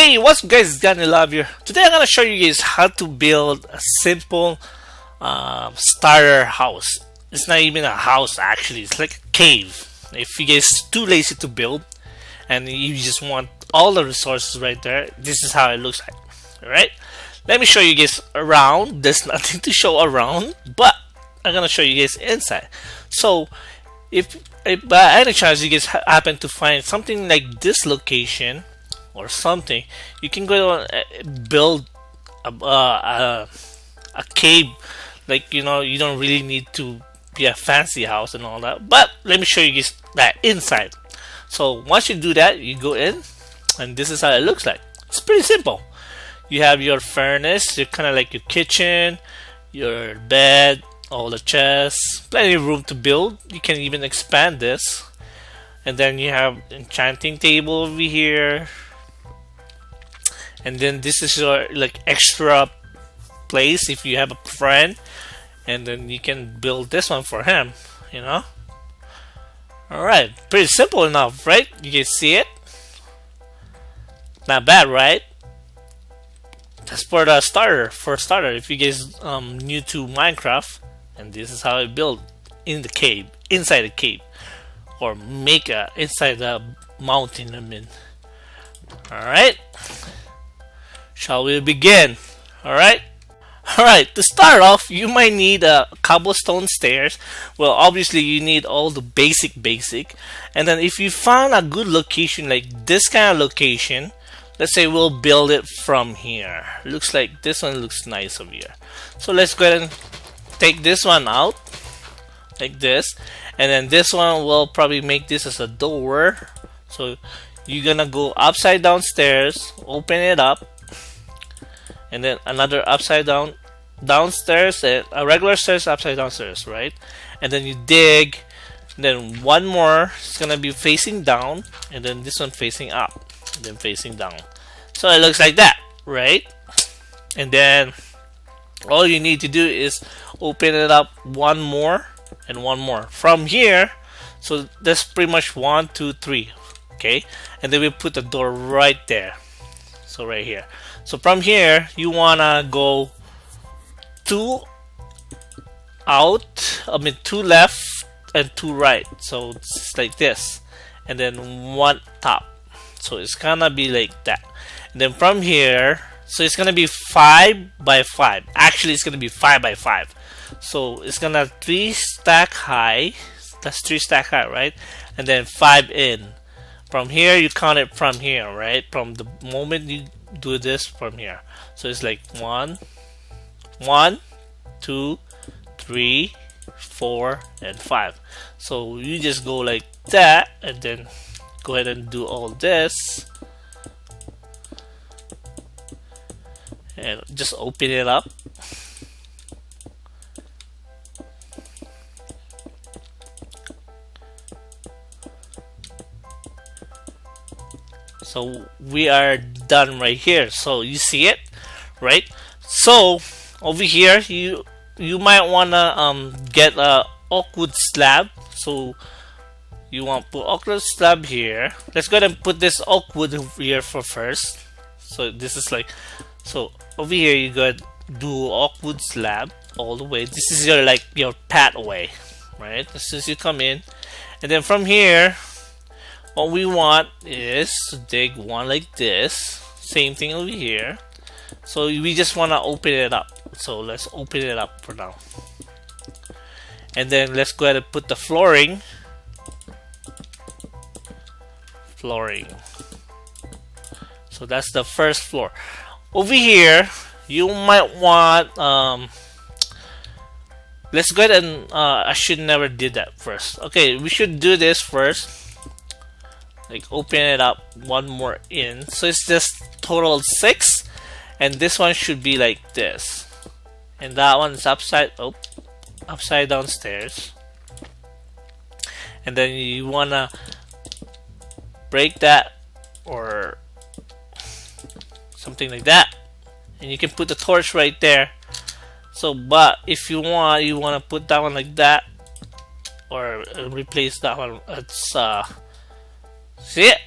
Hey, what's up guys, Gatnilab here. Today I'm gonna show you guys how to build a simple starter house. It's not even a house actually, it's like a cave. If you guys are too lazy to build and you just want all the resources right there, this is how it looks like. Alright, let me show you guys around. There's nothing to show around, but I'm gonna show you guys inside. So if by any chance you guys happen to find something like this location or something, you can go and build a cave. Like, you know, you don't really need to be a fancy house and all that, but let me show you guys that inside. So once you do that, you go in and this is how it looks like. It's pretty simple. You have your furnace, you're kind of like your kitchen, your bed, all the chests, plenty of room to build. You can even expand this. And then you have enchanting table over here, and then this is your like extra place if you have a friend, and then you can build this one for him, you know. Alright, pretty simple enough, right? You can see it, not bad, right? That's for the starter, if you guys new to Minecraft. And this is how I build in the cave, inside the cave, or make a inside the mountain. I mean, alright, shall we begin? Alright, to start off, you might need a cobblestone stairs. Well, obviously you need all the basic, and then if you find a good location like this kind of location, let's say we'll build it from here. Looks like this one looks nice over here, so let's go ahead and take this one out like this, and then this one will probably make this as a door. So you're gonna go upside down stairs, open it up, and then another upside down downstairs, and a regular stairs upside downstairs, right? And then you dig, and then one more, it's gonna be facing down, and then this one facing up, and then facing down. So it looks like that, right? And then all you need to do is open it up one more and one more from here. So that's pretty much 1, 2, 3, okay? And then we put the door right there, so right here. So from here you wanna go 2 left and 2 right, so it's like this, and then 1 top, so it's gonna be like that. And then from here, so it's gonna be 5 by 5. Actually, it's gonna be 5 by 5. So it's gonna 3 stack high. That's 3 stack high, right? And then 5 in. From here, you count it from here, right? From the moment you do this from here. So it's like 1, 1, 2, 3, 4, and 5. So you just go like that, and then go ahead and do all this. And just open it up, so we are done right here. So you see it, right? So over here you might wanna get a oak wood slab. So you want to put oak wood slab here. Let's go ahead and put this oak wood here for first. So this is like, so over here you got do oak wood slab all the way. This is your like your pathway, right? As soon as you come in, and then from here what we want is to dig one like this. Same thing over here. So we just want to open it up. So let's open it up for now, and then let's go ahead and put the flooring. So that's the first floor. Over here, you might want, let's go ahead and, I should never did that first. Okay, we should do this first. Like open it up one more in. So it's just total 6. And this one should be like this. And that one is upside downstairs. And then you wanna break that or something like that, and you can put the torch right there. So but if you want, you want to put that one like that, or replace that one. It's see it?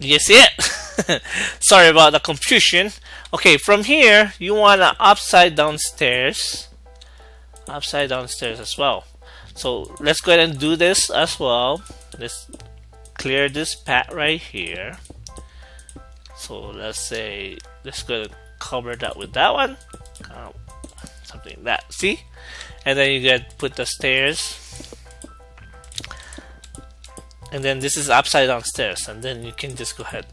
You see it? Sorry about the confusion. Okay, from here you wanna upside downstairs as well. So let's go ahead and do this as well. Let's clear this path right here. So let's say, let's go ahead and cover that with that one, something like that. See, and then you get put the stairs. And then this is upside down stairs, and then you can just go ahead.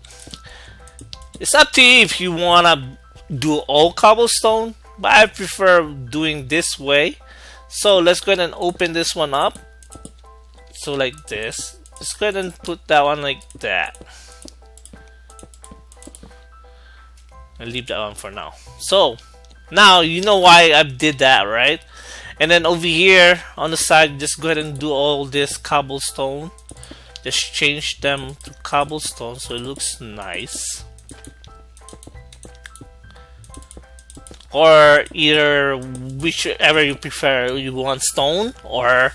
It's up to you if you wanna do all cobblestone, but I prefer doing this way. So let's go ahead and open this one up. So like this. Let's go ahead and put that one like that. I'll leave that one for now. So now you know why I did that, right? And then over here on the side, just go ahead and do all this cobblestone. Just change them to cobblestone so it looks nice. Or either whichever you prefer, you want stone or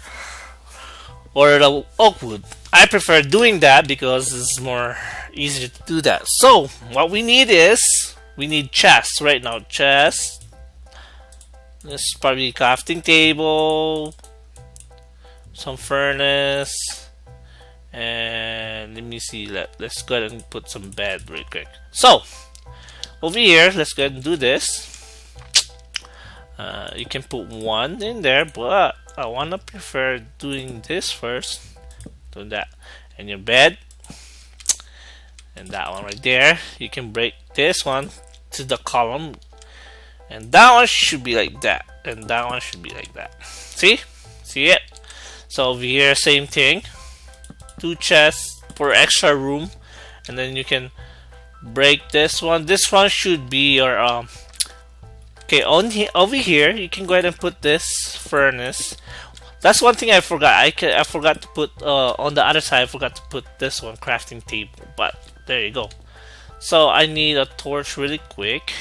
the oak wood. I prefer doing that because it's more easier to do that. So what we need is, we need chests right now. Chests. This is probably crafting table. Some furnace. And let me see, let's go ahead and put some bed real quick. So over here, let's go ahead and do this. You can put one in there, but I wanna prefer doing this first. Do that, and your bed, and that one right there. You can break this one to the column, and that one should be like that, and that one should be like that. See? See it? So over here, same thing. Two chests for extra room, and then you can break this one. This one should be your okay. On over here, you can go ahead and put this furnace. That's one thing I forgot. I forgot to put on the other side. I forgot to put this one crafting table. But there you go. So I need a torch really quick.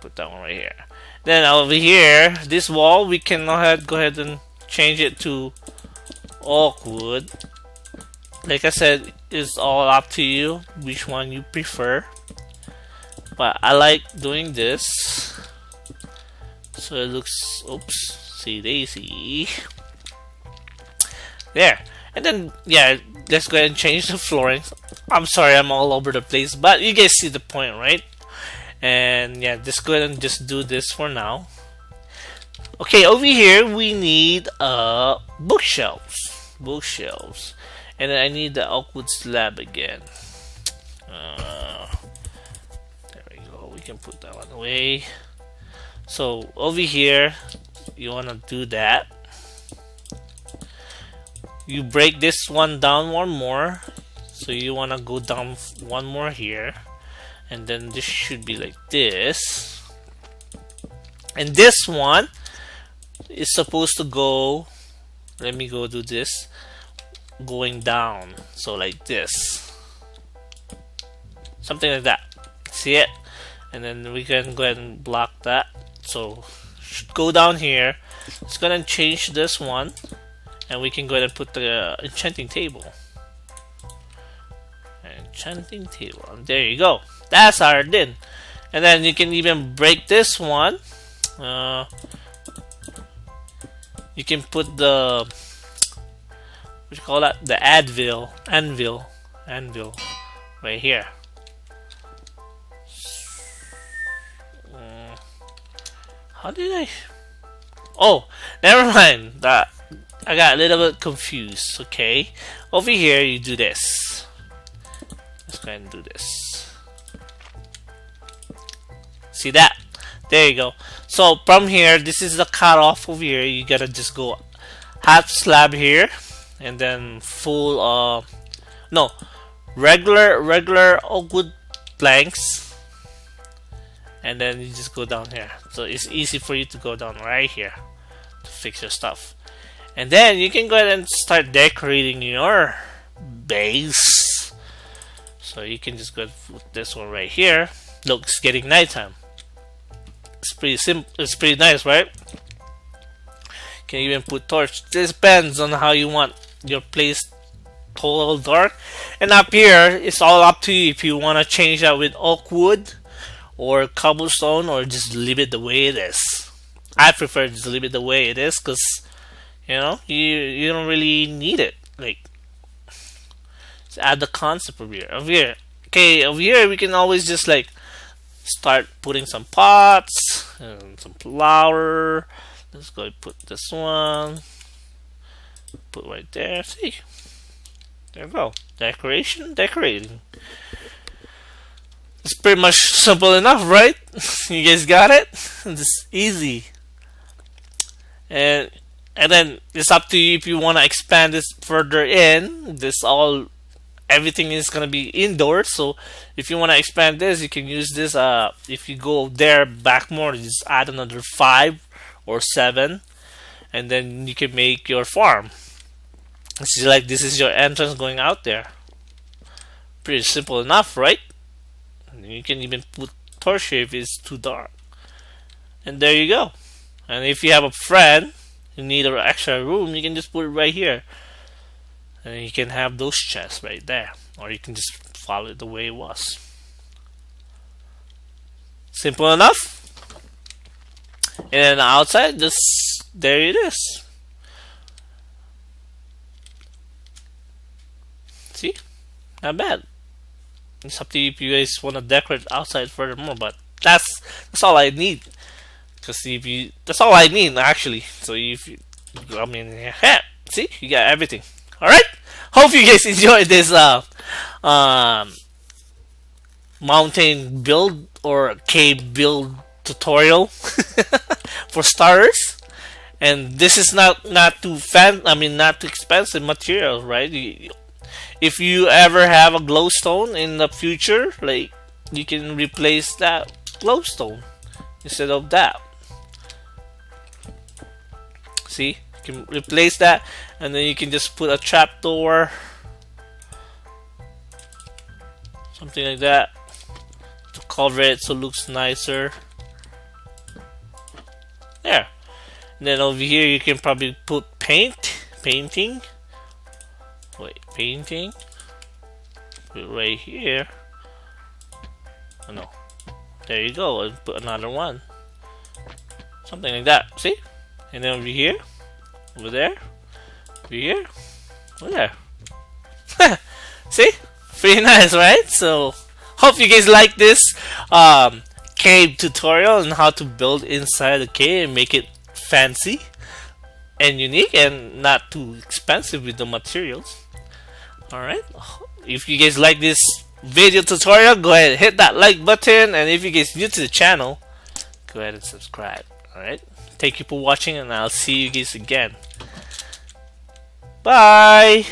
Put that one right here. Then over here, this wall, we can go ahead and change it to oak wood. Like I said, it's all up to you which one you prefer, but I like doing this so it looks, oops, see daisy there. And then yeah, let's go ahead and change the flooring. I'm sorry, I'm all over the place, but you guys see the point, right? And yeah, just go ahead and just do this for now. Okay, over here we need bookshelves, and then I need the oak wood slab again. There we go. We can put that one away. So over here, you wanna do that. You break this one down one more, so you wanna go down one more here, and then this should be like this. And this one is supposed to go, let me go do this, going down, so like this, something like that. See it? And then we can go ahead and block that, so should go down here. It's gonna change this one, and we can go ahead and put the enchanting table. And there you go, that's our din. And then you can even break this one. You can put the, what you call that, the anvil right here. How did I? Oh, never mind. That I got a little bit confused. Okay, over here you do this. Let's go ahead and do this. See that? There you go. So from here, this is the cutoff over here. You gotta just go half slab here, and then full no, regular oak wood planks, and then you just go down here. So it's easy for you to go down right here to fix your stuff, and then you can go ahead and start decorating your base. So you can just go ahead and put this one right here. Look, it's getting nighttime. It's pretty simple. It's pretty nice, right? You can even put torch. This depends on how you want your place total dark. And up here, it's all up to you if you want to change that with oak wood or cobblestone, or just leave it the way it is. I prefer just leave it the way it is, because you know, you don't really need it. Like, just add the concept over here. Okay, over here we can always just like start putting some pots and some flour. Let's go and put this one. Put right there. See, there we go. Decorating. It's pretty much simple enough, right? You guys got it. It's easy. And then it's up to you if you want to expand this further in. Everything is gonna be indoors, so if you want to expand this, you can use this. If you go there back more, just add another 5 or 7, and then you can make your farm. It's just like this is your entrance going out there. Pretty simple enough, right? And you can even put torch here if it's too dark. And there you go. And if you have a friend, you need an extra room, you can just put it right here. And you can have those chests right there. Or you can just follow it the way it was. Simple enough. And outside, there it is. See? Not bad. It's up to you if you guys want to decorate outside furthermore, but that's all I need. That's all I need actually. So yeah, see, you got everything. All right. Hope you guys enjoyed this mountain build or cave build tutorial for starters. And this is not too not too expensive material, right? If you ever have a glowstone in the future, like, you can replace that glowstone instead of that. See, you can replace that, and then you can just put a trapdoor, something like that, to cover it so it looks nicer. There. And then over here you can probably put painting. Put right here. Oh no. There you go, and put another one. Something like that. See? And then over here, over there, over here, over there. See? Pretty nice, right? So, hope you guys like this cave tutorial on how to build inside the cave and make it fancy and unique and not too expensive with the materials. Alright, if you guys like this video tutorial, go ahead and hit that like button, and if you guys new to the channel, go ahead and subscribe. Alright, thank you for watching, and I'll see you guys again. Bye!